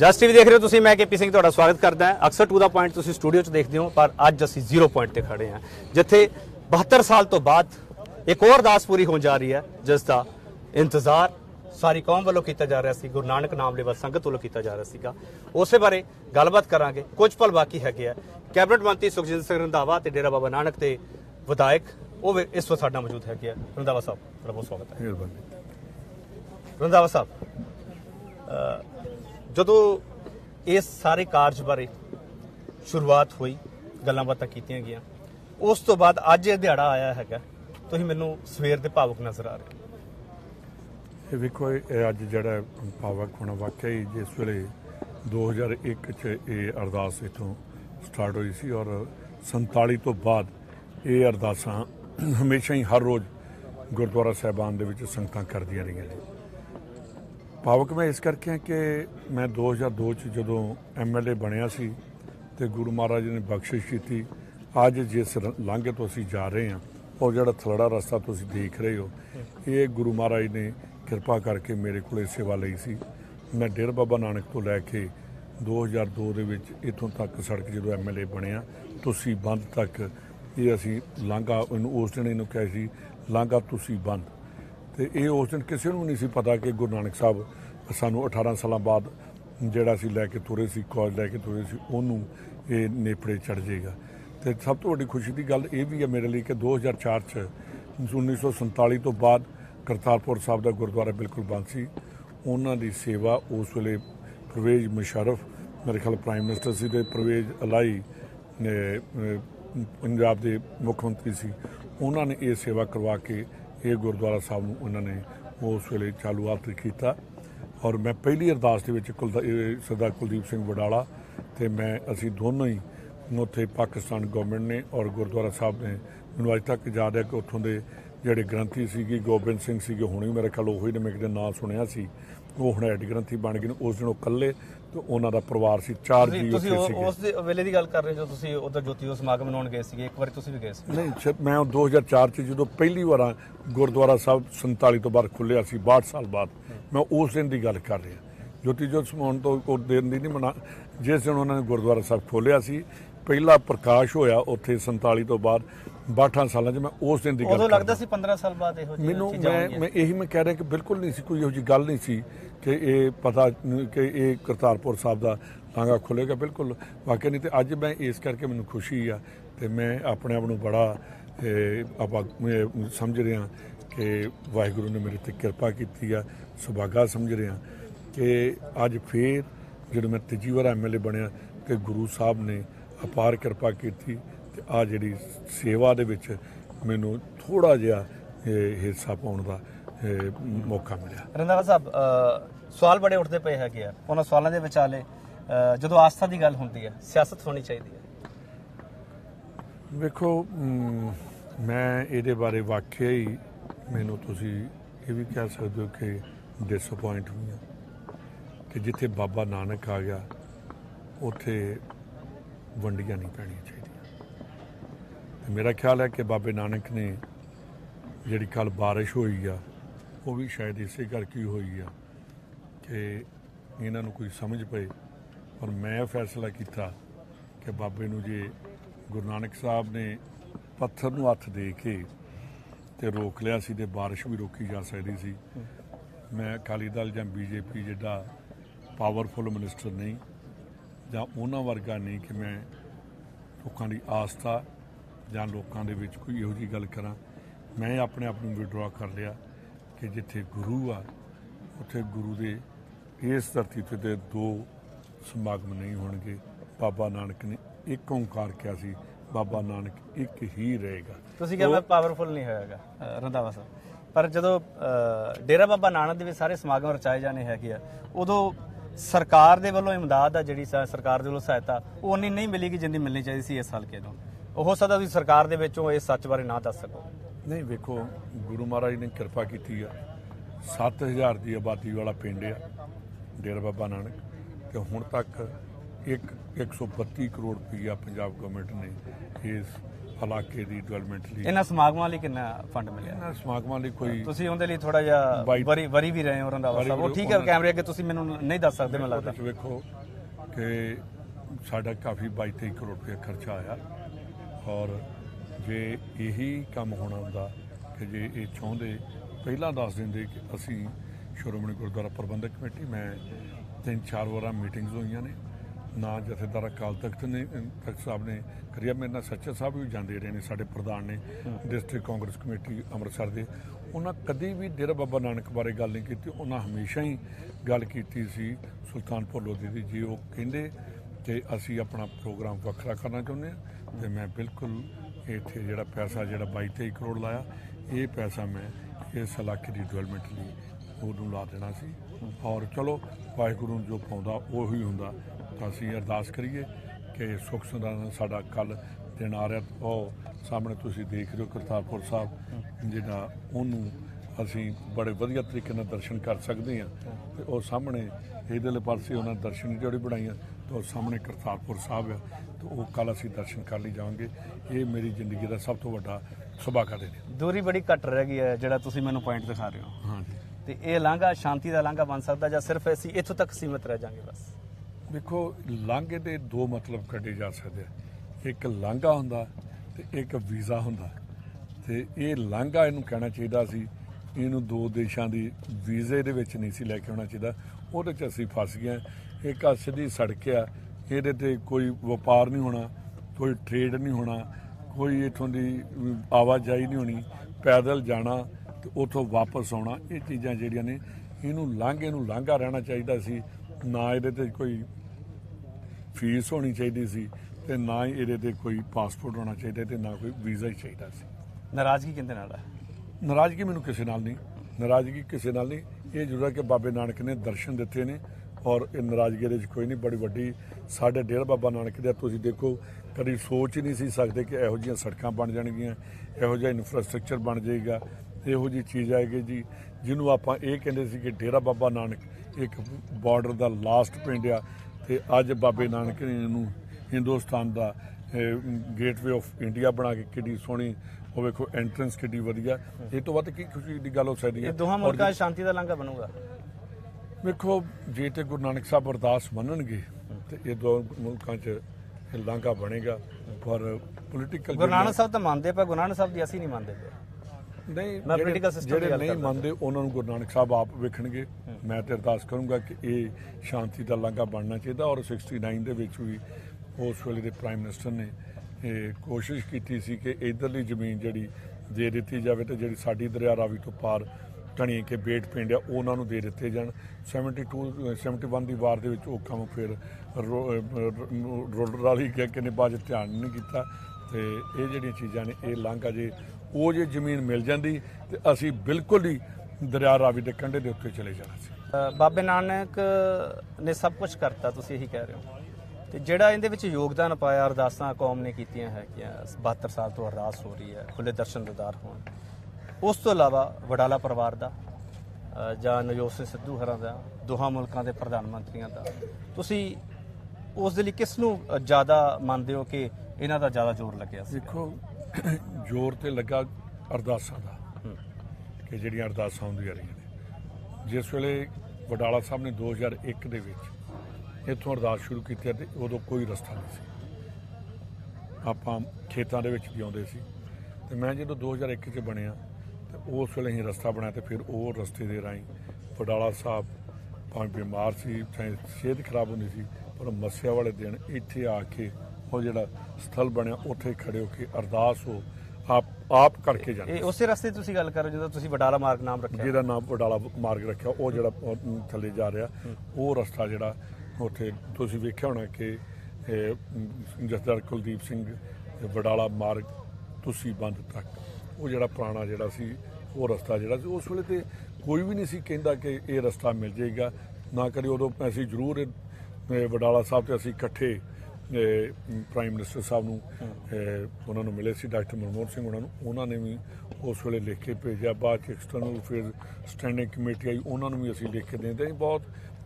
जस टीवी देख रहे हो तुसीं, मैं केपी सिंह तुहाडा स्वागत करदा हां। अक्सर टू दा पॉइंट तुसीं स्टूडियो च देखदे हो, पर अज असीं जीरो पॉइंट ते खड़े हां, जिथे 72 साल तो बाद एक और अरदास पूरी होण जा रही है, जिसका इंतजार सारी कौम वालों किया जा रहा सी, गुरु नानक नाम लेवा संगत वालों किया जा रहा सीगा। उस बारे गलबात करांगे। कुछ पल बाकी हैगे आ। कैबिनेट मंत्री सुखजिंदर सिंह रंधावा ते डेरा बाबा नानक ते विधायक वो इस वक्त साडा मौजूद हैगे आ। रंधावा साहब, बहुत स्वागत है। रंधावा साहब, जदों इस सारे कार्य बारे शुरुआत हुई, गल्लां बातां कीतियां गईयां, उस तो बाद अज ये दिहाड़ा आया हैगा, तुसीं मैनूं सवेर दे भावुक नज़र आ रहे। वेखो, अज जिहड़ा भावुक होना, वाकई जिस वेले 2001 च ये अरदास इथों स्टार्ट हुई सी और 47 तो बाद ये अरदासां हमेशा ही हर रोज़ गुरुद्वारा साहिबान दे विच संगतां करदियां रहियां ने। भावक मैं इस करके हैं कि मैं 2002 जो MLA बनया सी तो गुरु महाराज ने बख्शिश की। अज जिस लांघे तो असी जा रहे हैं और जोड़ा थलड़ा रास्ता तो देख रहे हो, ये गुरु महाराज ने कृपा करके मेरे को सेवा ली सी। मैं डेरा बाबा नानक तो लैके 2002 इतों तक सड़क जो MLA बनया तुसी बंद तक ये असी लांघा, उस दिन इन्होंने कहा सी लांघा तुसी बंद। तो ये उस दिन किसी को नहीं सी पता कि गुरु नानक साहब सानू 18 साल बाद जोड़ा लैके तुरे सी, कॉज लैके तुरे सी, उन्होंने ये नेपड़े चढ़ जाएगा। तो सब तो वड्डी खुशी की गल ये भी है मेरे लिए कि 2004 1947 तो बाद करतारपुर साहब का गुरुद्वारा बिल्कुल बंद सी। उन्हों की सेवा उस वेले परवेज़ मुशर्रफ मेरे ख्याल प्राइम मिनिस्टर से, परवेज़ अलाई पंजाब के मुख्य मंत्री से, उन्होंने ये सेवा करवा के ये गुरुद्वारा साहब में उन्होंने उस वेले चालू हाथ किया। और मैं पहली अरदास सरदार कुलदीप सिंह वडाला तो मैं असी दोनों ही उत्थे पाकिस्तान गवर्नमेंट ने और गुरुद्वारा साहब ने मैं अज तक याद है कि उतों के जोड़े ग्रंथी सी गोबिंद सिंह से हुण ही मेरे ख्याल वही ने मैं एक नाम सुनिया सी, वो हुण हेड ग्रंथी बन गए। उस दिन कल्ले तो उन्हों का परिवार से चार जी उस वेले की गल कर रहे हो जो उधर ज्योति समागम मनाने गए थे, एक बार तुम भी गए नहीं? मैं 2004 जो पहली बार गुरुद्वारा साहब 47 तो बाद खुलिया सी, 62 साल बाद, मैं उस दिन की गल कर रहा। ज्योति जोत समाउण तो उस दिन की नहीं मना, जिस दिन उन्होंने गुरुद्वारा साहब खोलिया सी, पहला प्रकाश होया उत्थे 47 तो बाद 62 साल। मैं उस दिन की गल लगता सी 15 साल बाद मैनू मैं यही मैं कह रहा कि बिल्कुल नहीं सी कोई इहो जी गल नहीं सी कि ये पता कि ये करतारपुर साहब का लांघा खुलेगा, बिल्कुल वाकई नहीं। तो अज मैं इस करके मैं खुशी आ तो मैं अपने आप को बड़ा आप समझ रहा कि वाहिगुरू ने मेरे ते कृपा की आ, सुभागा समझ रहा कि अज फिर जो मैं तीजी बार MLA बनया तो गुरु साहब ने अपार कृपा की। आ जी सेवा दे विच मैनूं थोड़ा जिहा हिस्सा पाउण दा मौका मिलिया। रंधावा साहब, सवाल बड़े उठते पे है कि उन्होंने सवालों के विचाले जो आस्था की गल होंदी है, सियासत होनी चाहिए है? वेखो, मैं ये बारे वाकई मैनूं तुसीं ये भी कह सकते हो कि डिसअपॉइंट हुई कि जिथे बाबा नानक आ गया उत्थे वंडियां नहीं पैणियां चाहिए। मेरा ख्याल है कि बाबे नानक ने जिहड़ी कल बारिश हुई आ वो भी शायद इसे करके हुई आ कि इन्हां नूं कोई समझ पए। और मैं फैसला किया कि बाबे नूं जे गुरु नानक साहब ने पत्थर नूं हथ दे के ते रोक लिया सी ते बारिश भी रोकी जा सकती सी। मैं अकाली दल जां BJP जिहड़ा पावरफुल मिनिस्टर नहीं ਜਾਂ ਉਹਨਾਂ ਵਰਗਾ नहीं कि मैं लोगों की आस्था ਜਾਂ ਲੋਕਾਂ ਦੇ ਵਿੱਚ ਕੋਈ ਇਹੋ ਜਿਹੀ ਗੱਲ ਕਰਾਂ। मैं अपने आप ਨੂੰ ਵਿਡਰਾ कर लिया कि जिथे गुरु आ ਉੱਥੇ गुरु ਦੇ इस धरती ਤੇ दो समागम नहीं ਹੋਣਗੇ। बाबा नानक ने एक ओंकार ਕਿਹਾ ਸੀ, बाबा नानक एक ही रहेगा। ਤੁਸੀਂ ਕਹਿੰਦੇ ਪਾਵਰਫੁਲ नहीं ਹੋਏਗਾ ਰੰਧਾਵਾ ਸਾਹਿਬ, पर ਜਦੋਂ डेरा बाबा नानक ਦੇ ਵਿੱਚ सारे समागम ਰਚਾਏ ਜਾਣੇ ਹੈਗੇ ਆ, ਉਦੋਂ सरकार दे वल्लों इमदाद आ जिहड़ी सरकार दे वल्लों सहायता वो उन्नी नहीं मिली कि जिन्नी मिलनी चाहिए सी। इस साल के तो हो सकता तुसीं सरकार दे विचों इस सच बारे ना दस सको। नहीं, वेखो गुरु महाराज ने कृपा की आ। 7,000 की आबादी वाला पिंड आ डेरा बाबा नानक, तो हुण तक 132 करोड़ रुपया पंजाब गवर्नमेंट ने इस इलाके की डिवेलपमेंट लिए। इन्होंने समागमों लिए कितना फंड मिले? इन्होंने समागमों लिए कोई तुसी उनके लिए थोड़ा जा वरी भी रहे हो रंधावा साहब, वो ठीक है कैमरे अगे तुसी मैनूं नहीं दस सकते। मैं लगता देखो कि साढ़ा काफ़ी 22-23 करोड़ रुपया खर्चा आया और जे यही काम होना होंदा कि जे ये चाहते पहला दस देंगे कि असी श्रोमणी गुरुद्वारा प्रबंधक कमेटी मैं 3-4 बार मीटिंग्स हुई ने ना जथेदार अकाल तख्त ने तख्त साहब ने करिया मेरे नाल सचिव साहब भी जाते रहे हैं साढ़े प्रधान ने डिस्ट्रिक्ट कांग्रेस कमेटी अमृतसर के उन्होंने कभी भी डेरा बाबा नानक बारे गल नहीं की। उन्होंने हमेशा ही गल की सुल्तानपुर लोधी की जी वो कहें तो असी अपना प्रोग्राम वखरा करना चाहते हैं तो मैं बिल्कुल इत्थे जिहड़ा पैसा जिहड़ा 22-23 करोड़ लाया ये पैसा मैं इस इलाके की डिवेलपमेंट लिए उन्होंने ला देना सी। और चलो वाहिगुरू जो पाँदा उही हुंदा तो असीं अरदास करिए कि सुख संधान साडा कल दिन आ रहा और सामने तुसीं देख रहे हो करतारपुर साहब जिहड़ा उन्होंने असीं बड़े वधिया तरीके नाल दर्शन कर सकते हैं तो और सामने इहदे पासे उन्होंने दर्शन जोड़ी बनाई तो सामने करतारपुर साहब है तो वो कल असी दर्शन कर ली जाएंगे। ये मेरी जिंदगी का सब तो वड्डा सुभागा दिन। दूरी बड़ी घट रह गई है जिहड़ा तुसीं मैनूं पॉइंट दिखा रहे हो। हाँ जी, तो ये लांघा शांति का लांघा बन सकता या सिर्फ असी इत्थों तक सीमित रह जाएंगे? बस देखो लांघे दे दो मतलब कढ़े जा सकते हैं, एक लांघा हुंदा ते एक वीज़ा हुंदा। ते ये लांघा इहनूं कहना चाहिदा सी इहनूं दो देशां दी वीज़े दे विच नहीं सी लैके आउणा चाहिदा, उहदे च असीं फस गए। एक आ सीधी सड़क आ ये कोई व्यापार नहीं होना, कोई ट्रेड नहीं होना, कोई इतों की आवाजाही नहीं होनी, पैदल जाना तो उतों वापस आना, ये चीज़ा जड़िया ने इनू लांघे लांघा रहना चाहिए सी। ना ये कोई फीस होनी चाहिए सी ते ना ही ये कोई पासपोर्ट होना चाहिए तो ना कोई वीज़ा ही चाहिए सी। नाराज़गी किंदे नाल? नाराज़गी मैनूं किसी नाल नहीं, नाराज़गी किसी नाल नहीं। ये जरूर है कि बाबे नानक ने दर्शन दिते ने और नाराज़गी कोई नहीं बड़ी वड्डी साढ़े डेरा बाबा नानक दे तुसीं देखो कभी सोच ही नहीं सी सकदे कि इहो जिहियां सड़कां बन जाणगियां, इहो जिहा इनफ्रास्ट्रक्चर बन जाएगा, इहो जी चीज़ आएगी जी जिन्हों आपां इह कहिंदे सी कि डेरा बाबा नानक एक बॉर्डर दा लास्ट पिंड आ ते अज बाबे नानक ने इहनूं हिंदुस्तान दा गेटवे ऑफ इंडिया बना के किड्डी सोहणी और वेखो एंट्रेंस किड्डी वधिया। इह तों वध की खुशी दी गल हो सकदी है? दोहां मुल्कां च शांति दा लांघा बनूगा। देखो जे तो गुरु नानक साहब अरदास मनणगे तो ये दो मुल्कों च लांघा बनेगा पर पोलिटिकल गुरु नानक साहब तो मानते पर गुरु नानक साहब की असी नहीं मानते नहीं नहीं मानते उन्होंने गुरु नानक साहब आप वेखणगे। मैं तो अरदास करूँगा कि ये शांति का लांघा बनना चाहिए और 69 के भी उस वेले के प्राइम मिनिस्टर ने कोशिश की सी कि इधरली जमीन जी दे दी जाए तो जी साडी दरिया रावी तो पार धनी के बेट पिंड आ उन्होंने दे दिते जान। 72-71 की वार के काम फिर रोड राली गया किने बाद ध्यान नहीं किया तो ये जड़िया चीज़ा ने ये लांघा जे वो जे जमीन मिल जाती तो असी बिल्कुल ही दरिया रावी के कंढे के उत्ते चले जाना। बाबे नानक ने सब कुछ करता तुसीं यही कह रहे हो तो जिहड़ा इहदे विच योगदान पाया अरदासां कौम ने कीतियां है कि 72 साल तो अरदास हो रही है खुले दर्शन दीदार हो उस तो इलावा वडाला परिवार का या नवजोत सिंह सिद्धू हरां का दोहां मुल्कां के प्रधानमंत्रियों का तुसी उस दे लई किस नूं ज़्यादा मानते हो कि इन्हां दा ज़्यादा जोर लग्या? देखो जोर तो लगा अरदासां दा कि जिहड़ियां अरदासां हुंदियां रहियां ने। जिस वेले वडाला साहब ने 2001 दे विच इत्थों अरदास शुरू की तो उदों कोई रस्ता नहीं सी, आपां खेतां दे विच जिउंदे सी ते मैं जदों 2001 च बणिया उस वेले अं रस्ता बनाया तो फिर वो रस्ते के राही वडाला साहब भावें बीमार सी चाहे सेहत खराब होंदी सी पर मस्या वाले दिन इत्थे आके वो जिहड़ा स्थल बनिया उत्थे खड़े होकर अरदास हो आप करके जाते। उस रस्ते तुसीं गल कर जिहदा तुसीं वडाला मार्ग नाम रखिया जिहदा नाम वडाला मार्ग रखिया वो जिहड़ा थले जा रहा वो रस्ता जिहड़ा उत्थे तुसीं वेखिया होना कि जसदार कुलदीप सिंह वडाला मार्ग तुसी बंद तक वो जिहड़ा पुराना जिहड़ा सी वो रस्ता जिहड़ा सी उस वेले ते कोई भी नहीं सी कहंदा कि ये रस्ता मिल जाएगा ना करी। उदों असीं जरूर वडाला साहब ते असीं इकट्ठे प्राइम मिनिस्टर साहब नूं उन्हां नूं मिले सी डॉक्टर मनमोहन सिंह उन्हां ने भी उस वेले लिख के भेजिया। बाद च एक्सटर्नल अफेयर स्टैंडिंग कमेटी आई उन्हां नूं भी असीं लिख के देते बहुत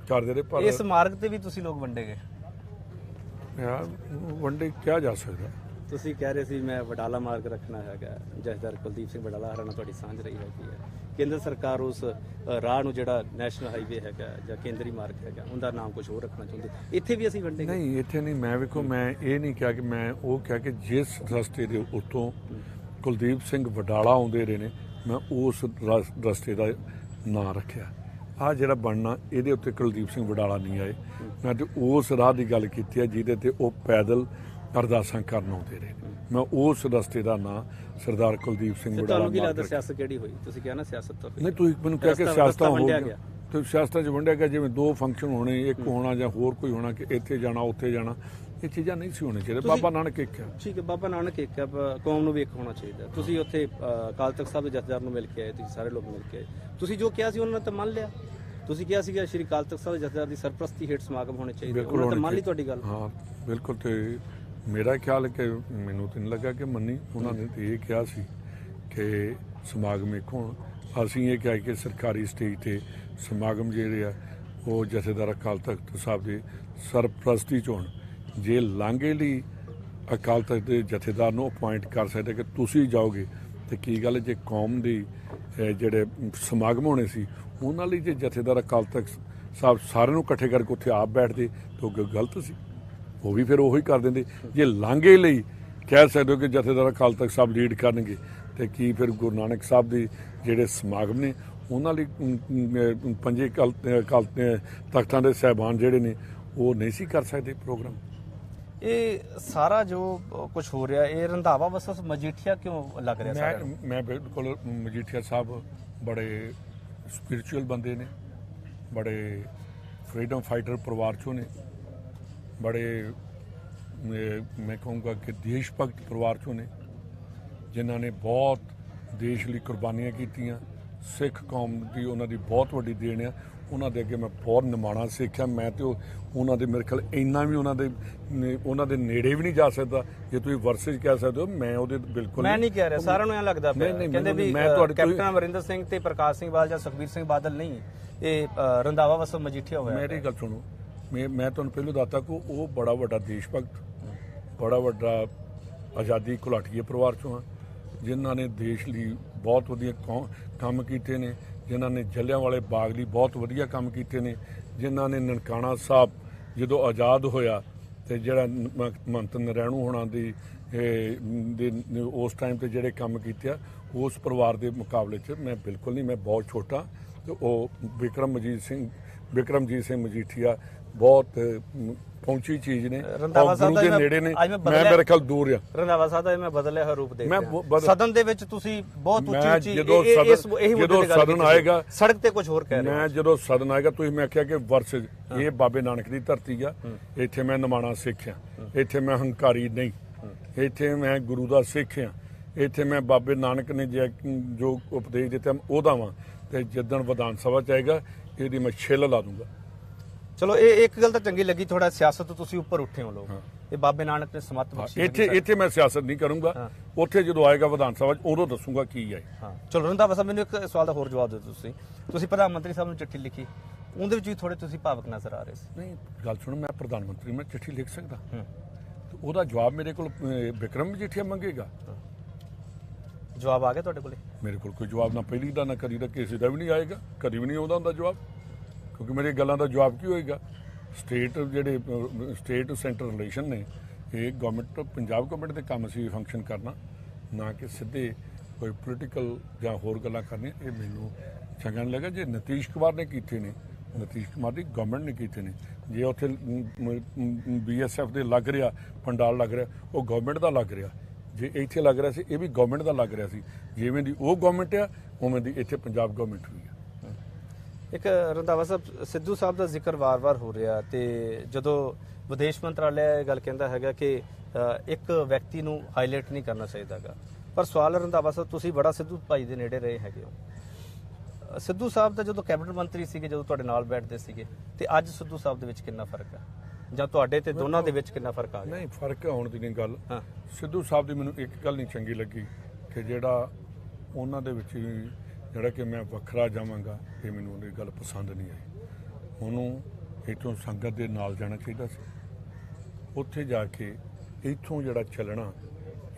करते रहे। पर इस मार्ग ते भी तुसीं लोग वंडे गए वनडे क्या जा सकता। तुसी कह रहे सी मैं वडाला मार्ग रखना है, जथेदार कुलदीप सिंह वडाला हरियाणा तुहाडी सांझ रही है केंद्र सरकार उस राह नूं जिहड़ा नैशनल हाईवे है जां केंद्री मार्ग है उनका नाम कुछ होर रखना चाहते। इत्थे भी असीं वंडे नहीं, इत्थे नहीं। मैं वेखो मैं ये नहीं कहा कि मैं वो कहा कि जिस रस्ते के उत्तों कुलदीप सिंह वडाला आउंदे रहे ने मैं उस रस्ते का नाम रखिया। आ जिहड़ा बनना ये उत्ते कुलदीप सिंह वडाला नहीं आए। मैं तो उस राह की गल की है जिहदे वो पैदल अरदासां करन आउंदे रहे। मैं उस रस्ते का नाम सरदार कुलदीप सिंह वडाला नहीं। मैंने कहा कि सियासत हो गई तो सियासत च वंडिया गया जिवें दो फंक्शन होने, एक होना जां होर कोई होना कि इत्थे जाना उत्थे जाना, ये चीज़ां नहीं सी होनी चाहिए। बाबा नानक एक है, ठीक है, बाबा नानक एक है, कौम नूं वेख होना चाहिए। तुसीं उत्थे अकाल तख्त साहब दे जथेदार नूं मिल के आए, तुसीं सारे लोग मिल के आए, तुसीं जो कहा सी उन्हां ने तां मान लिया। तुसीं कहा सी कि श्री अकाल तख्त साहब दे जथेदार दी सरपरस्ती हेठ समागम होने चाहिए, उन्हां ने तां मान लई तुहाडी गल। हां बिल्कुल, ते मेरा ख्याल है कि मैनू तो नहीं लगा कि मनी। उन्होंने तो ये कहा सी कि समागम एक हो, असी ये कहा कि सरकारी स्टेज पर समागम जोड़े है वो जथेदार अकाल तख्त साहब के सरप्रस्ती च हो। जे लांघे ली अकाल तख्त के जथेदार नूं अपॉइंट कर सकते कि तुसीं जाओगे तो की गल, जे कौम दी जिहड़े समागम होने सी उन्हां लई जे जथेदार अकाल तख्त साहब सारे इकट्ठे करके उत्थे आप बैठदे तो गलत सी, वो भी फिर वही कर देंगे। जे लांघे लई कह सकते हो कि जथेदार अकाल तख्त साहब लीड करनगे तो की फिर गुरु नानक साहब के जोड़े समागम ने उन्होंने लिए पंजे अकाल तख्तां के साहिबान जोड़े ने वो नहीं सी कर सकते प्रोग्राम। ये सारा जो कुछ हो रहा है ये रंधावा वर्सस मजीठिया क्यों लग रहा है? मैं बिल्कुल, मजीठिया साहब बड़े स्पिरिचुअल बंदे ने, बड़े फ्रीडम फाइटर परिवार चों ने, बड़े मैं कहूँगा कि देश भगत परिवार चों ने, जिन्हों ने बहुत देश लिए कुर्बानियां कीतियां। सिख कौम की उन्होंने बहुत वड्डी देन है। उन्होंने अगे मैं बहुत निमाणा सिख है। मैं तो उन्होंने मेरे ख्याल इन्ना भी उन्होंने नेड़े भी नहीं जा सकता। जो तुम वर्सेज कह सकते हो मैं वो बिल्कुल मैं नहीं कह रहा। सारा नूं लगता कैप्टन अमरिंदर सिंह ते प्रकाश सिंह बादल या सुखबीर सिंह बादल नहीं, ये रंधावा वर्सस मजीठिया होया। मेरी गल सुनो, मैं तुहानूं पहले दसदा कि वो बड़ा वड्डा देश भगत, बड़ा वड्डा आज़ादी घुलाटीए परिवार चों हाँ, जिन्हां ने देश लिए बहुत वधिया काम कीते ने, जिन्हां ने जलियांवाले बाग लिए बहुत वधिया काम कीते ने, जिन्हां ने ननकाणा साहब जदों आज़ाद होया ते जिहड़ा महंत नरैणू होणां दी उस टाइम ते जिहड़े काम कीते उस परिवार के मुकाबले च मैं बिल्कुल नहीं। मैं बहुत छोटा ते वो बिक्रमजीत सिंह मजीठिया बहुत पहुंची चीज ने, दूर है रंधावा साहब दा। मैं बदलिया होया रूप देखदा सदन दे विच। तुसी बहुत उच्ची चीज जदों सदन आएगा सड़क ते कुछ होर कह रहे। मैं जदों सदन आएगा तुसी मैं आख्या कि वर्ष ये बाबे नानक दी धरती आ, इत्थे मैं निमाणा सिख आ, इत्थे मैं हंकारी नहीं, इत्थे मैं गुरु दा सिख आ, इत्थे मैं बाबे नानक ने जो उपदेश दिता ओहदा वां। ते जिद्दन विधान सभा च आएगा ਇਹਦੀ मैं ਛਿੱਲ ਲਾ दूंगा। चलो ये एक गल तो चंगी लगी, थोड़ा सियासत तुसीं ऊपर उठे हो लोग। ये बाबे नानक ने समत बख्शी इत्थे मैं सियासत नहीं करूंगा, उत्थे जदों आएगा विधान सभा उदों दसूंगा की है। हाँ चलो रंधावा साहब मैनूं एक सवाल का होर जवाब दिओ। तुसीं प्रधानमंत्री साहब नूं चिट्ठी लिखी, उहदे विच वी थोड़े तुसीं भावक नज़र आ रहे सी। नहीं गल सुणो, मैं प्रधानमंत्री मैं चिट्ठी लिख सकदा, उहदा जवाब मेरे कोल बिक्रम मजीठिया मंगेगा। जवाब आ गया तुहाडे कोले? मेरे कोल कोई जवाब ना पहली दा ना कदी दा किसी दा भी नहीं आएगा, कदी भी नहीं आउंदा हुंदा जवाब, क्योंकि मेरी गल्लां दा जवाब की होएगा। स्टेट जिहड़े स्टेट सेंटर रिलेशन ने ये गवर्नमेंट पंजाब गवर्नमेंट दे काम सी फंक्शन करना, ना कि सीधे कोई पोलिटिकल जां होर गल्लां करनी। ये मैनूं चंगा नहीं लगा। जे नतीश कुमार ने कीते ने, नतीश कुमार की गवर्नमेंट ने कीते ने। जे उत्थे BSF दे लग रहा पंडाल लग रहा वो गवर्नमेंट दा लग रहा, जे इत्थे लग रहा सी ये भी गवर्नमेंट का लग रहा सी। जिवें दी वो गवर्नमेंट आ उवें दी इत्थे पंजाब गवर्नमेंट हुई है। एक रंधावा साहब सिद्धू साहब का जिक्र वार-वार हो रहा ते जदों विदेश मंत्रालय गल कहता है कि एक व्यक्ति नूं हाईलाइट नहीं करना चाहिदा, पर सवाल रंधावा साहब तुसीं बड़ा सिद्धू भाई दे नेड़े रहे हैगे हो। सिद्धू साहब का जदों कैबिनेट मंत्री सीगे, जदों तुहाडे नाल बैठदे सीगे ते अज सिद्धू साहब दे विच कितना फर्क है ਜਾਂ ਤੁਹਾਡੇ ਤੇ ਦੋਨਾਂ ਦੇ ਵਿੱਚ ਕਿੰਨਾ ਫਰਕ ਆ ਗਿਆ? ਨਹੀਂ ਫਰਕ ਹੋਣ ਦੀ ਨਹੀਂ ਗੱਲ। ਸਿੱਧੂ ਸਾਹਿਬ ਦੀ ਮੈਨੂੰ ਇੱਕ ਗੱਲ ਨਹੀਂ ਚੰਗੀ ਲੱਗੀ ਕਿ ਜਿਹੜਾ ਉਹਨਾਂ ਦੇ ਵਿੱਚ ਜਿਹੜਾ ਕਿ ਮੈਂ ਵੱਖਰਾ ਜਾਵਾਂਗਾ, ਇਹ ਮੈਨੂੰ ਉਹਦੀ ਗੱਲ ਪਸੰਦ ਨਹੀਂ ਆਈ। ਉਹਨੂੰ ਇੱਥੋਂ ਸੰਗਤ ਦੇ ਨਾਲ ਜਾਣਾ ਚਾਹੀਦਾ ਸੀ। उत्थे जाके इथों जिहड़ा चलना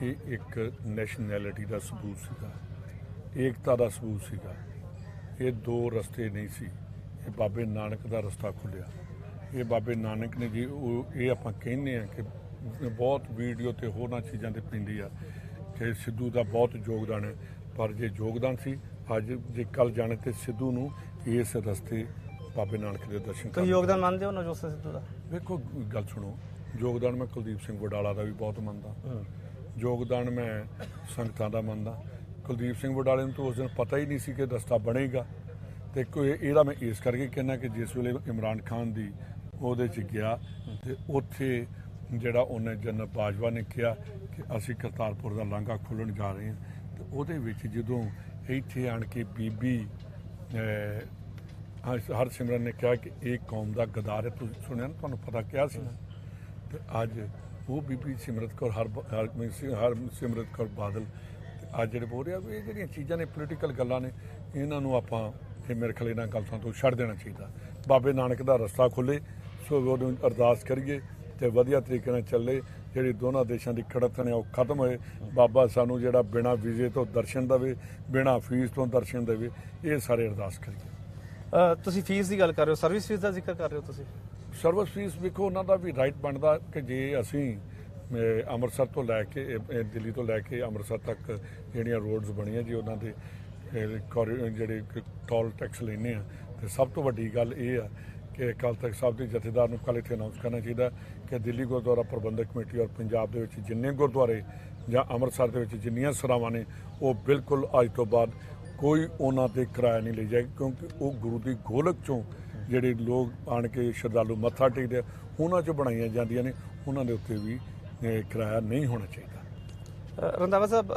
ये एक नैशनैलिटी का सबूत सीगा, एकता का सबूत सीगा। ये दो रस्ते नहीं सी, ये बाबे नानक का रस्ता खुलिया। ये बाबे नानक ने जी ये आपां कहने हैं कि बहुत वीडियो तो होरना चीज़ों से पैंदी आ कि सिद्धू का बहुत योगदान है, पर जे योगदान सी अज जे कल जाने तो सिद्धू नूं इस रस्ते बाबे नानक के दर्शन कर योगदान मानते हो ना जो सिद्धू का। देखो गल सुनो, योगदान मैं कुलदीप सिंह वडाला का भी बहुत मानता, योगदान मैं संगतां का मानता। कुलदीप सिंह वडाले नूं तो उस दिन पता ही नहीं सी कि रस्ता बनेगा। तो इहदा मैं इस करके कहना कि जिस वेले इमरान खान दी उहदे च गया तो उत्थे जिहड़ा उन्हें जनरल बाजवा ने कहा कि असीं करतारपुर का लांघा खोलण जा रहे हैं, तो उहदे विच जदों इत्थे आण के बीबी हर सिमरन ने कहा कि एक कौम का गदार है, तुसीं सुणिया ना, तुहानूं पता क्या सी। तो अज वो बीबी सिमरत कौर हरसिमरत कौर बादल अज जो बोल रहा भी ये जी चीज़ा ने पोलिटिकल गल्लां ने, इन्हों आप मेरे ख्याल इन्होंने गलतों तो छड़ देना चाहिए। बाबे नानक का रस्ता खुले, सो वो अरदास करिए तो वधिया तरीके नाल चले, जी दोनों देशों की खड़तन है वो खत्म होए। बाबा सानू जो बिना वीजे तो दर्शन देवे, बिना फीस तो दर्शन देवे, ये सारे अरदास करिए। तुसीं फीस की गल कर रहे हो, सर्विस फीस का जिक्र कर रहे हो तुसीं। सर्विस फीस देखो उन्होंने भी राइट बनता कि जे असी अमृतसर तो लैके दिल्ली तो लैके अमृतसर तक जिहड़ियां रोड्स बनिया जी उन्होंने जोड़े टोल टैक्स लेने। तो सब तो वड्डी गल ये कि अकाल तख्त साहब के जथेदार नूं कल इत्थे अनाउंस करना चाहिए कि दिल्ली गुरुद्वारा प्रबंधक कमेटी और पंजाब दे विच जिन्ने गुरुद्वारे जां अमृतसर दे विच जिन्नियां सरावां ने वो बिल्कुल अज तो बाद कोई उन्हां ते किराया नहीं ले जाएगी, क्योंकि वो गुरु की गोलक चों ਜਿਹੜੇ लोग आण के श्रद्धालु मत्था टेकते हैं उन्हां चों बनाई जांदियां ने, उन्हां दे उत्ते भी किराया नहीं होना चाहिए। ਰੰਧਾਵਾ साहब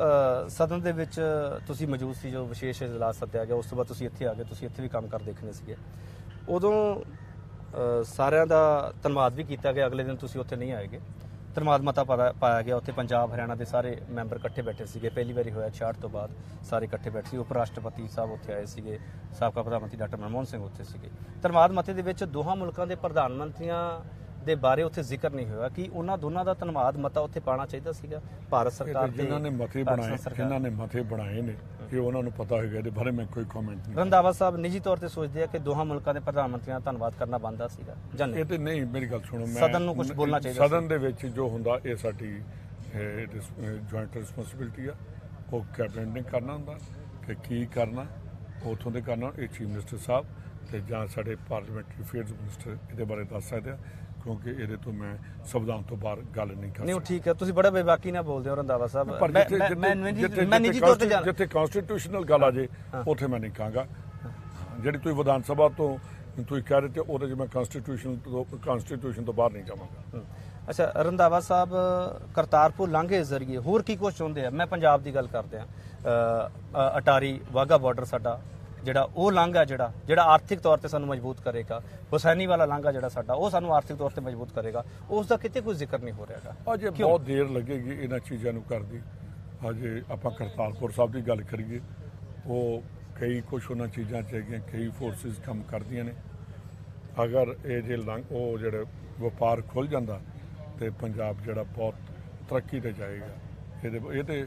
सदन दे विच तुसीं मौजूद सी, जो विशेष इजलास सद्दिया गया, उस तो बाद तुसीं इत्थे आ गए, तुसीं इत्थे भी काम कर देखने सीगे। उदों सारिआं दा धन्नवाद भी कीता गया, अगले दिन तुसीं उत्थे नहीं आएगे। धन्नवाद मता पाया गया, उत्थे पंजाब हरियाणा के सारे मैंबर इकट्ठे बैठे सीगे, पहली बारी होया 66 तो बाद सारे इकट्ठे बैठे सी। उप राष्ट्रपति साहब उत्थे आए सीगे, साबका प्रधानमंत्री डॉक्टर मनमोहन सिंह उत्थे सीगे। धन्नवाद मते दे विच दोहां मुल्कां दे प्रधानमंत्रियां दे बारे उत्थे जिक्र नहीं होया कि उन्हां दोनां दा धन्नवाद मता उत्थे पाना चाहिदा सीगा। भारत सरकार दे जिन्हां ने मते बनाए ने ये उन्हां नूं पता होगा, इहदे बारे मैं कोई कमेंट नहीं। रंधावा साहब निजी तौर ते सोचदे आ कि दोहां मुल्कां दे प्रधानमंत्रियां दा धन्नवाद करना बनदा सीगा जां नहीं? इहदे नहीं, मेरी गल सुणो, मैं सदन नूं कुछ बोलना चाहिदा। सदन दे विच जो हुंदा इह साडी जॉइंट रिस्पॉन्सिबिलिटी आ, ओह कैबिनेट ने करना हुंदा कि की करना उथों दे करना। इह चीफ मिनिस्टर साहब ते जां साडे पार्लीमेंटरी अफेयर्स मिनिस्टर इहदे बारे दस सकदे आ, क्योंकि ये तो मैं संविधान तो बाहर गल नहीं कर। नहीं ठीक है, तुसीं बड़ा बेबाकी ना बोलते हो रंधावा साहब, जिथे कॉन्स्टिट्यूशनल गल आ जाए उत्थे मैं नहीं कहूँगा। जिहड़ी तुसीं विधान सभा तो तुसीं कह रहे थे उहदे च मैं कॉन्स्टिट्यूशन तो बाहर नहीं जावांगा। अच्छा रंधावा साहब, करतारपुर लांघे जरिए होर की कुछ चाहुंदे आ? मैं पंजाब दी गल करदा हां, अटारी वाघा बॉर्डर साडा ਜਿਹੜਾ ਉਹ ਲਾਂਘਾ ਜਿਹੜਾ ਆਰਥਿਕ ਤੌਰ ਤੇ ਸਾਨੂੰ ਮਜ਼ਬੂਤ ਕਰੇਗਾ, ਹੁਸੈਨੀ ਵਾਲਾ ਲਾਂਘਾ ਜਿਹੜਾ ਸਾਡਾ ਉਹ ਸਾਨੂੰ ਆਰਥਿਕ ਤੌਰ ਤੇ ਮਜ਼ਬੂਤ ਕਰੇਗਾ, ਉਸ ਦਾ ਕਿਤੇ ਕੋਈ ਜ਼ਿਕਰ ਨਹੀਂ ਹੋ ਰਿਹਾਗਾ। ਅਜੇ ਬਹੁਤ ਦੇਰ ਲੱਗੇਗੀ ਇਹਨਾਂ ਚੀਜ਼ਾਂ ਨੂੰ ਕਰਦੀ। ਅਜੇ ਆਪਾਂ ਕਰਤਾਰਪੁਰ ਸਾਹਿਬ ਦੀ ਗੱਲ ਕਰੀਏ, ਉਹ ਕਈ ਕੁਛ ਉਹਨਾਂ ਚੀਜ਼ਾਂ 'ਚ ਹੈਗੀਆਂ, ਕਈ ਫੋਰਸਿਸ ਕੰਮ ਕਰਦੀਆਂ ਨੇ। ਅਗਰ ਇਹ ਜੇ ਉਹ ਜਿਹੜਾ ਵਪਾਰ ਖੁੱਲ੍ਹ ਜਾਂਦਾ ਤਾਂ ਪੰਜਾਬ ਜਿਹੜਾ ਬਹੁਤ ਤਰੱਕੀ 'ਤੇ ਜਾਏਗਾ। ਇਹ ਤੇ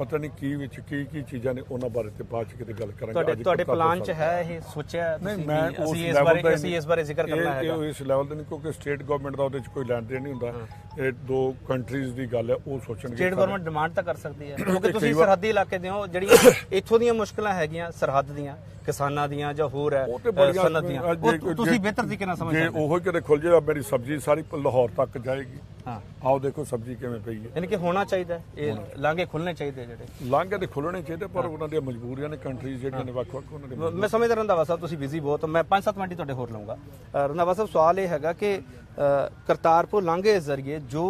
पता नहीं की विच की चीज़ां ने, उन्हां बारे ते बाद च गल करांगे। तुहाडे प्लान च है ये सोचिया? नहीं, मैं इस बारे जिक्र करना है इस लेवल नहीं, क्योंकि स्टेट गवर्नमेंट दा उहदे च कोई लैण देण नहीं हुंदा। ये दो कंट्रीज़ दी गल है, उह सोचणगे। स्टेट गवर्नमेंट डिमांड तां कर सकदी है, क्योंकि तुसीं सरहदी इलाके दे हो, जिहड़ियां इत्थों दियां मुश्किलां हैगियां सरहद दियां किसानां दियां जां होर है सनत दियां, ओह तुसीं बेहतर तरीके नाल समझ सकदे हो। जे ओही किते खुल जाए मेरी सब्जी सारी लाहौर तक जाएगी। हाँ आओ देखो सब्जी किवें पई है, यानी कि होना चाहिदा ये लांघे खुलने चाहिए, जो लांघे तो खुलने चाहिए, पर उन्होंने मजबूरियां ने कंट्रीज जो वक्। मैं समझदा रंधावा साहब तुसीं बिजी बहुत, मैं 5-7 मिनट ही तुहाडे होर लऊँगा। रंधावा साहब सवाल यह है कि करतारपुर लांघे जरिए जो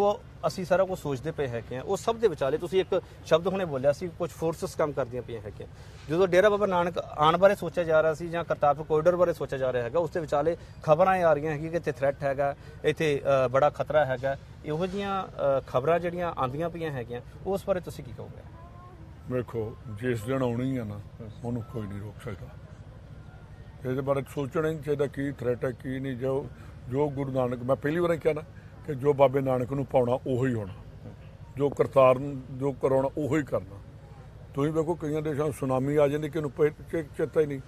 असी सारा कुछ सोचते पे है वो सब के विचाले तुसीं एक शब्द हुणे बोलिया सी, कुछ फोर्सिस काम करदियां पईयां है। जो डेरा बाबा नानक आने बारे सोचा जा रहा सी जां करतारपुर कोरिडोर बारे सोचा जा रहा है, उसके विचाले खबरां आ रही हैं कि इत्थे थ्रैट हैगा, इत्थे बड़ा खतरा हैगा, इहो जिहियां खबरां जिहड़ियां आंदियां पईयां हैगियां, उस बारे तुसीं की कहोगे? देखो जिस दिन आउणी है ना उहनूं कोई नहीं रोक सकदा। इहदे बारे सोचणा ही नहीं चाहिए कि थ्रैट है की नहीं। जो गुरु नानक, मैं पहली बार क्या ना कि जो बाबे नानक नूं पाउणा उही होना, जो करतार जो कराउणा उही करना। तुसीं देखो कई देशों सुनामी आ जाती कि चेता ही नहीं।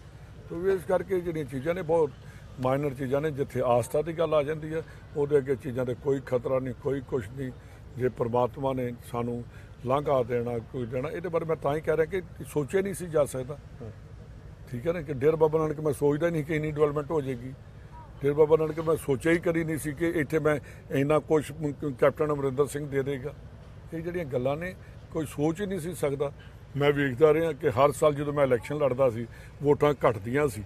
तो इस करके जिहड़ियां चीज़ां ने बहुत माइनर चीज़ां ने, जिथे आस्था की गल आ जाती है उहदे अगे चीज़ां ते कोई खतरा नहीं, कोई कुछ नहीं। जे परमात्मा ने सानू लांघा देना कोई देना, ये बारे मैं तां ही कह रहा कि सोचे नहीं सी जा सकता। ठीक है ना कि डेरा बाबा नानक मैं सोचता नहीं कि इन्नी डिवेलपमेंट हो जाएगी। डेरा बाबा नानक मैं सोचा ही करी नहीं सी कि इत्थे मैं इन्ना कुछ कैप्टन अमरिंदर सिंह दे देगा। ये जिहड़ियां गल्लां ने कोई सोच ही नहीं सी सकदा। मैं वेखदा रहा कि हर साल जो मैं इलैक्शन लड़दा सी वोटां घटदियां सी,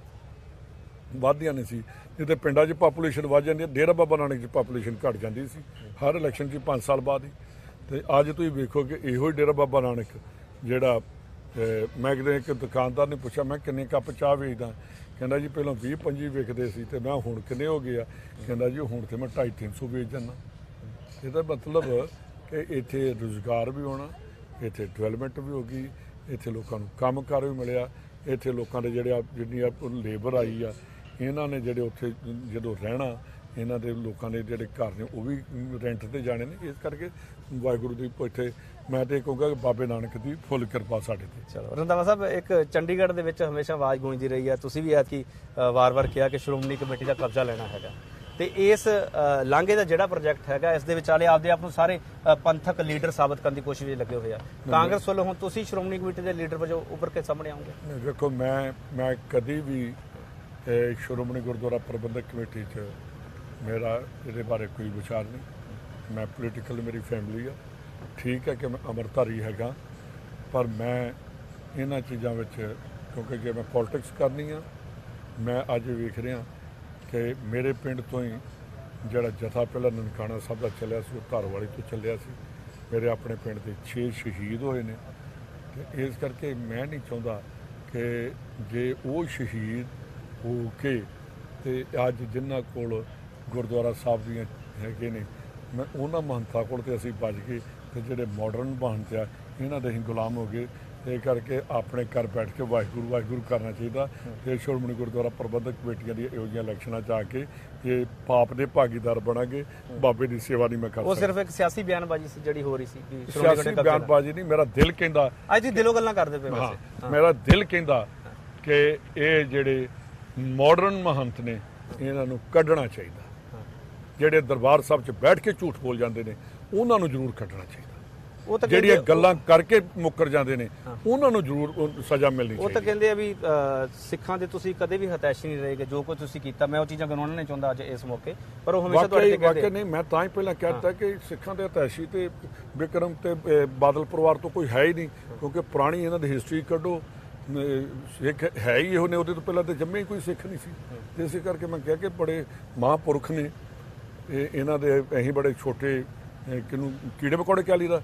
वधदियां नहीं सी। जिते पिंडां 'च पापूलेशन वध जांदी, डेरा बाबा नानक 'च पापूलेशन घट जांदी सी हर इलैक्शन 'च 5 साल बाद ही। तो अज तुसीं वेखो कि इहो डेरा बाबा नानक जिहड़ा मैं कदे एक दुकानदार ने पूछा मैं किन्ने कप चाह वेचदा, कहना जी पहलों 20-25 विकते सी ते मैं हुण किन्ने हो गया, कहना जी हुण ते मैं 250-300 वेच जाना। इहदा मतलब कि इत्थे रोज़गार भी होना, इत्थे डिवेलपमेंट भी हो गई, इत्थे लोकां नूं काम कार भी मिलिया, इत्थे लोकां दे जिहड़े जिन्नी लेबर आई आ इन्हां ने जिहड़े उत्थे जदों रहना इन्हां दे लोकां दे जिहड़े घर ने उह भी रेंट ते जाणे ने। इस करके वाहिगुरू दी इत्थे मैं तो कहूँगा कि बाबे नानक की फुल कृपा साढ़े ते। चलो रंधावा साहब, एक चंडीगढ़ दे विच हमेशा आवाज़ गूंजती रही है, तुसीं भी आपकी वार-वार कहा कि श्रोमणी कमेटी का कब्जा लेना हैगा तो इस लांघे का जोड़ा प्रोजैक्ट हैगा इस दे विचाले आपदे आप नूं सारे पंथक लीडर साबित करने की कोशिश लगे हुए हैं। कांग्रेस वालों हुण तुसीं श्रोमणी कमेटी के लीडर वजों उभर के सामने आओगे? देखो मैं कभी भी श्रोमणी गुरुद्वारा प्रबंधक कमेटी च मेरा ये बारे कोई विचार नहीं। मैं पोलीटिकल मेरी फैमिली है, ठीक है कि मैं अमृतधारी हैगा, पर मैं इन्हां चीज़ों में क्योंकि जो मैं पॉलिटिक्स करनी हाँ। मैं अज वेख रहा कि मेरे पिंड तो ही जिहड़ा जथा पहला ननकाणा साहब का चलिया सी धारवाली तो चलिया सी, मेरे अपने पिंड के 6 शहीद होए ने। इस करके मैं नहीं चाहता कि जे वो शहीद हो के ते अज जिन्हां कोल गुरुद्वारा साहब दियां हैगे ने मैं उन्हां महंता कोल ते असीं बच गए तो जोड़े मॉडर्न बहनते हैं इन्हों के अं गुलाम हो गए। ये करके अपने घर बैठ के वाहिगुरू वाहिगुरू करना चाहिए। ये श्रोमणी गुरुद्वारा प्रबंधक कमेटियां दी योजना इलैक्शनां च आके ये पाप के भागीदार बनांगे, बाबे की सेवा नहीं मैं कर सकदा। वो सिर्फ एक सियासी बयानबाजी सी जिहड़ी हो रही सी, सियासी बयानबाजी नहीं। मेरा दिल कहंदा अज दिलों गल्लां करदे पे। वैसे मेरा दिल कहंदा कि इह जिहड़े मॉडर्न महंत ने इन्हां नूं कढणा चाहीदा, जिहड़े दरबार साहब च बैठ के झूठ बोल जाते हैं उन्हां नूं जरूर कढणा चाहिए। वो तो जिहड़ियां गल्लां करके मुकर जाते हैं उन्हां नूं जरूर सज़ा मिलनी चाहिए। वो तो कहंदे आ भी सिखां दे तुसीं कदे भी हताशी नहीं रहेगे, जो कुछ तुसीं कीता मैं वो चीज़ां गनाउणा नहीं चाहुंदा अज इस मौके पर। वो हमेशा तुहाडे ते कहंदे नहीं, मैं तां ही पहलां कहता कि सिखां दे हताशी ते विक्रम ते बादल परिवार तो कोई है ही नहीं, क्योंकि पुरानी इन्हां दी हिस्टरी कढो सिख है ही इहो ने, उहदे तो पहलां ते जम्मे ही कोई सिख नहीं सी। इस करके मैं कहा कि बड़े महापुरख ने इन्हां दे, असीं बड़े छोटे किनू कीड़े पकौड़े कह लीदा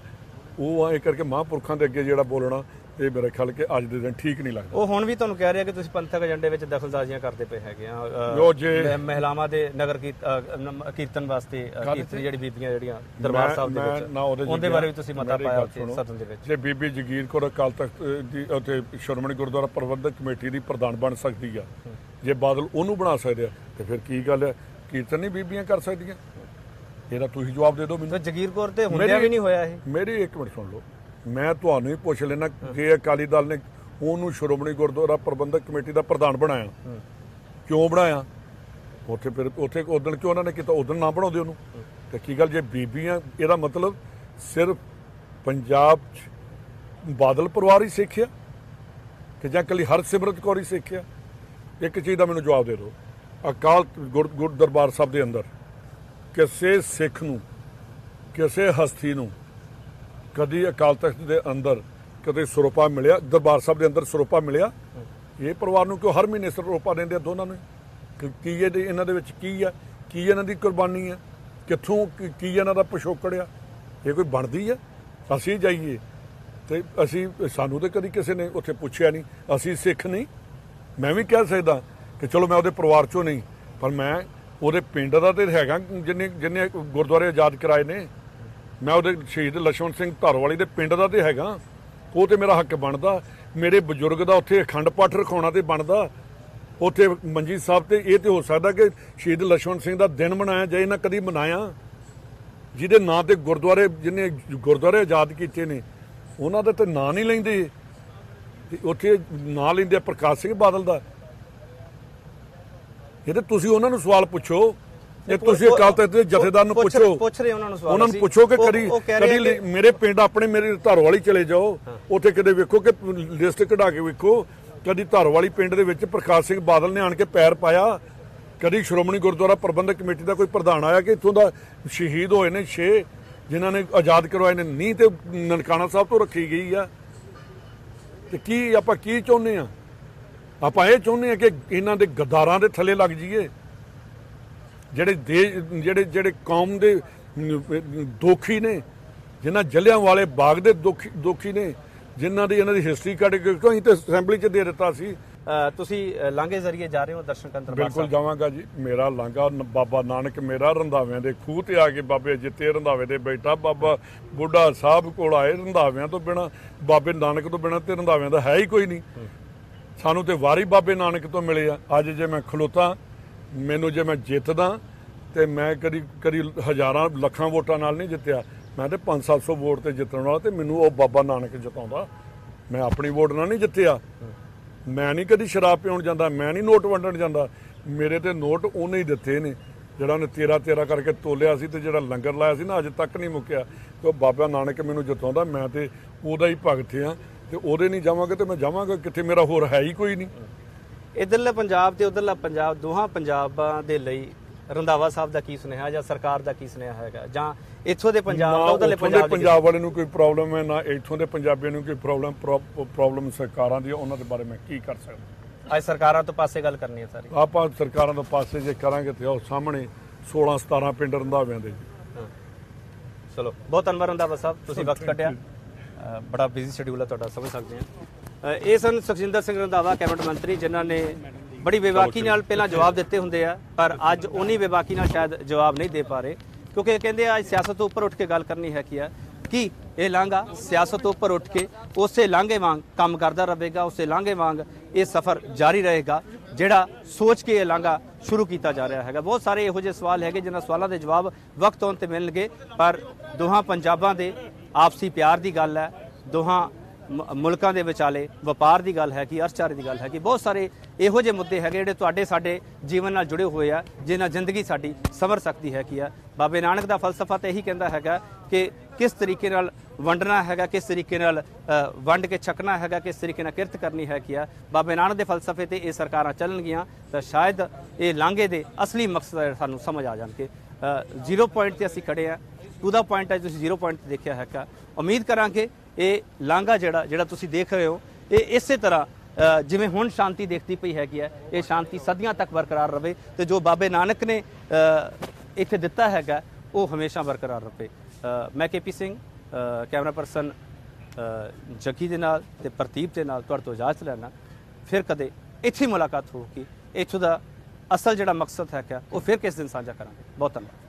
वो हाँ। इस करके महापुरखों के अगे जो बोलना ये मेरे ख्याल के अज के दिन ठीक नहीं लगता। वो हुण भी तुहानूं कह रहे कि तुसीं पंथक एजेंडे में दखलअंदाजियां करते पे है, महिलावां दे नगर कीर्तन वास्ते जिहड़ी बीबियां जिहड़ियां दरबार साहब दे उहदे बारे भी तुसीं मता पाया सदन दे विच। जे बीबी जगीर कौर अकाल तख्त दी उत्थे श्रोमणी गुरुद्वारा प्रबंधक कमेटी दी प्रधान बन सकदी आ, जे बादल उहनूं बना सकदे आ ते फिर की गल है कीर्तन नहीं बीबियां कर सकदियां? ਇਹਦਾ ਤੁਸੀਂ ਜਵਾਬ ਦੇ ਦਿਓ ਮੈਨੂੰ। ਜਗੀਰ ਕੌਰ ਤੇ ਹੁੰਦਿਆਂ ਵੀ ਨਹੀਂ ਹੋਇਆ ਇਹ। ਮੇਰੀ ਇੱਕ ਮਿੰਟ ਸੁਣ ਲਓ, ਮੈਂ ਤੁਹਾਨੂੰ ਹੀ ਪੁੱਛ ਲੈਣਾ ਕਿ ਅਕਾਲੀ ਦਲ ਨੇ ਉਹਨੂੰ ਸ਼੍ਰੋਮਣੀ ਗੁਰਦੁਆਰਾ ਪ੍ਰਬੰਧਕ ਕਮੇਟੀ ਦਾ ਪ੍ਰਧਾਨ ਬਣਾਇਆ ਕਿਉਂ ਬਣਾਇਆ? ਉੱਥੇ ਫਿਰ ਉੱਥੇ ਉਦੋਂ ਕਿਉਂ ਉਹਨਾਂ ਨੇ ਕੀਤਾ? ਉਦੋਂ ਨਾ ਬਣਾਉਂਦੇ ਉਹਨੂੰ ਤੇ ਕੀ ਗੱਲ? ਜੇ ਬੀਬੀਆਂ ਇਹਦਾ ਮਤਲਬ ਸਿਰਫ ਪੰਜਾਬ 'ਚ ਬਾਦਲ ਪਰਿਵਾਰ ਹੀ ਸਿੱਖਿਆ ਕਿ ਜਾਂ ਇਕੱਲੀ ਹਰਸਿਮਰਤ ਕੌਰ ਹੀ ਸਿੱਖਿਆ? ਇੱਕ ਚੀਜ਼ ਦਾ ਮੈਨੂੰ ਜਵਾਬ ਦੇ ਦਿਓ, ਅਕਾਲ ਗੁਰਦਰਬਾਰ ਸਾਹਿਬ ਦੇ ਅੰਦਰ ਕਿਸੇ ਸਿੱਖ ਨੂੰ ਕਿਸੇ ਹਸਤੀ ਨੂੰ ਕਦੀ ਅਕਾਲ ਤਖਤ ਦੇ ਅੰਦਰ ਕਦੇ ਸਰੋਪਾ ਮਿਲਿਆ? ਦਰਬਾਰ ਸਾਹਿਬ ਦੇ ਅੰਦਰ ਸਰੋਪਾ ਮਿਲਿਆ? ਇਹ ਪਰਿਵਾਰ ਨੂੰ ਕਿਉਂ ਹਰ ਮਹੀਨੇ ਸਰੋਪਾ ਦਿੰਦੇ ਆ ਦੋਨਾਂ ਨੂੰ? ਕੀ ਇਹਨਾਂ ਦੇ ਵਿੱਚ ਕੀ ਆ? ਕੀ ਇਹਨਾਂ ਦੀ ਕੁਰਬਾਨੀ ਆ? ਕਿੱਥੋਂ ਕੀ ਇਹਨਾਂ ਦਾ ਪਿਛੋਕੜ ਆ? ਇਹ ਕੋਈ ਬਣਦੀ ਆ? ਅਸੀਂ ਜਾਈਏ ਤੇ ਅਸੀਂ ਸਾਨੂੰ ਤਾਂ ਕਦੀ ਕਿਸੇ ਨੇ ਉੱਥੇ ਪੁੱਛਿਆ ਨਹੀਂ। ਅਸੀਂ ਸਿੱਖ ਨਹੀਂ, ਮੈਂ ਵੀ ਕਹਿ ਸਕਦਾ ਕਿ ਚਲੋ ਮੈਂ ਉਹਦੇ ਪਰਿਵਾਰ 'ਚੋਂ ਨਹੀਂ, ਪਰ ਮੈਂ ਉਹਦੇ ਪਿੰਡ ਦਾ ਤਾਂ ਹੈਗਾ। ਜਿੰਨੇ ਜਿੰਨੇ ਗੁਰਦੁਆਰੇ ਆਜ਼ਾਦ ਕਰਾਏ ਨੇ ਮੈਂ ਉਹਦੇ ਸ਼ਹੀਦ ਲਛਮਣ ਸਿੰਘ ਧਾਰੋਵਾਲੀ ਦੇ ਪਿੰਡ ਦਾ ਤਾਂ ਹੈਗਾ, ਉਹ ਤਾਂ ਮੇਰਾ ਹੱਕ ਬਣਦਾ। ਮੇਰੇ ਬਜ਼ੁਰਗ ਦਾ ਉੱਥੇ ਅਖੰਡ ਪਾਠ ਰਖਾਉਣਾ ਤਾਂ ਬਣਦਾ ਉੱਥੇ ਮੰਜੀ ਸਾਹਿਬ 'ਤੇ। ਇਹ ਤਾਂ ਹੋ ਸਕਦਾ ਕਿ ਸ਼ਹੀਦ ਲਛਮਣ ਸਿੰਘ ਦਾ ਦਿਨ ਮਨਾਇਆ ਜਾਏ, ਨਾ ਕਦੀ ਮਨਾਇਆ। जिहदे नां ते गुरद्वारे जिन्हें गुरद्वारे आजाद किए ने उन्होंने तो ना नहीं लेंदे, उत्थे ना लेंदे प्रकाश सिंह बादल का। ये तो तुसीं उन्हां नूं सवाल पुछो, ये तुसीं अकाल तख्त दे जथेदार नूं पुछो, उन्हां नूं पुछो कि कदी कदी मेरे पिंड अपने मेरे धारोवाली चले जाओ, उत्थे कदे वेखो कि लिस्ट कढा के वेखो कदी धारोवाली पिंड दे विच प्रकाश सिंह बादल ने आण के पैर पाया, कभी श्रोमणी गुरुद्वारा प्रबंधक कमेटी का कोई प्रधान आया कि इतों का शहीद होए ने 6 जिन्हों ने आजाद करवाए ने, नहीं तो ननकाणा साहब तो रखी गई है। तो की आप चाहते हाँ, आप चाहते हैं कि इन्हों के गद्दारां के थले लग जाइए, जेडे देश जेडे जेडे कौम के दोखी ने, जिन्हें जलियांवाले बाग के दोखी ने, जिन्हों की इन्हों की हिस्टरी कट के तो अं तो असैंबली च दे दिता सी। लांघे जरिए जा रहे हो दर्शन करने? बिल्कुल जावांगा जी, मेरा लांघा बाबा नानक मेरा रंधाव्यां दे खूह ते आ के बाबे जिते रंधावे दे बैठा, बाबा बुढ़ा साहब कोल आए, रंधाव्यां तो बिना बाबे नानक तो बिना तो रंधाव्यां दा है ही कोई नहीं। सानू ते वारी बाबे नानक तो मिले आ। अज जे मैं खलोता, मैनू जे मैं जितदा तो मैं कदी कदी हज़ारां लखां वोटां नाल नहीं जितया, मैं तो 500-700 वोट ते जितण वाला, तो मैनू वह बाबा नानक जिताउंदा, मैं अपनी वोट नाल नहीं जितया। मैं नहीं कभी शराब पिउण जाता, मैं नहीं नोट वंडण जाता, मेरे तो नोट उन्हें ही दिते ने जिहड़ा उन्हें 13-13 करके तोलिया सी, ते जिहड़ा लंगर लाया सी ना अज तक नहीं मुक्या। तो बाबा नानक मैनू जिताउंदा, मैं तो उहदा ही भगत हाँ, तो उहदे नहीं जावांगा तो मैं जावांगा कित्थे, मेरा होर है ही कोई नहीं। इधरला पंजाब ते उधरला पंजाब दोहां पंजाबां दे लई रंधावा साहब दा की सुनेहा जां सरकार दा की सुनेहा हैगा, जां इत्थों दे पंजाब दा उधरले पंजाब वाले नूं कोई प्रॉब्लम है ना इत्थों दे पंजाबियां नूं कोई प्रॉब्लम? प्रॉब्लम सरकारां दी, उन्हां दे बारे मैं की कर सकदा? अज सरकारां तो पासे गल करनी है सारी, आपां सरकारां दे पासे जे करांगे ते ओह सामणे 16-17 पिंड रंधावियां दे। चलो बहुत धन्नवाद रंधावा साहब, तुसीं वक्त कटिया, बड़ा बिजी शेड्यूल है तुहाडा, समझ सकदे आ। इह सन सुखजिंदर सिंह रंधावा कैबिनेट मंत्री, जिन्हां ने बड़ी बेबाकी नाल पहला जवाब दिते होंदे आ, पर अज उन्हीं बेबाकी नाल शायद जवाब नहीं दे पा रहे, क्योंकि कहते अज सियासत तो उपर उठ के गल करनी है कि यह लांघा सियासत तो उपर उठ के उस लांघे वांग काम करता रहेगा, उस लांघे वांग ये सफ़र जारी रहेगा जिहड़ा सोच के यह लांघा शुरू किया जा रहा है। बहुत सारे इहो जिहे सवाल है जिन्हां सवालों के जवाब वक्त आउण ते मिलणगे, पर दोहां पंजाबां दे आपसी प्यार की गल है, दोहां मुल्कां दे विचाले व्यापार की गल है कि अर्थचारे की गल है कि बहुत सारे इहो जे मुद्दे है जिहड़े तुहाडे साडे जीवन नाल जुड़े हुए आ, जिन्हां जिंदगी साडी संवर सकती है कि बाबे नानक दा फलसफा तो यही कहता है कि किस तरीके नाल वंडना है, किस तरीके नाल वंड के छकना है, किस तरीके नाल किरत करनी है कि बाबे नानक दे फलसफे ते ये सरकारां चलणगियां तो शायद ये लांघे दे असली मकसद सानू समझ आ जाणगे। 0 पॉइंट ते असीं खड़े आ, टू दा पॉइंट अज तुसीं 0 पॉइंट ते देखिया है। उम्मीद करांगे ये लांघा जिहड़ा तुसीं देख रहे हो ये इसे तरह जिमें हुण शांति देखती पई हैगी है, ये शांति सदियां तक बरकरार रहे, तो जो बाबे नानक ने इत्थे दिता हैगा वो हमेशा बरकरार रहे। मैं KP सिंह, कैमरा परसन जकी दे नाल ते प्रतीप दे नाल तुहाडे तों इजाजत लैना, फिर कदे इत्थे मुलाकात होगी, इत्थों दा असल जिहड़ा मकसद हैगा वो फिर किस दिन साझा करांगे। बहुत धन्नवाद।